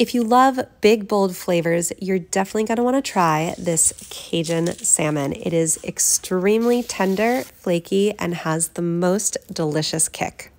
If you love big, bold flavors, you're definitely going to want to try this Cajun salmon. It is extremely tender, flaky, and has the most delicious kick.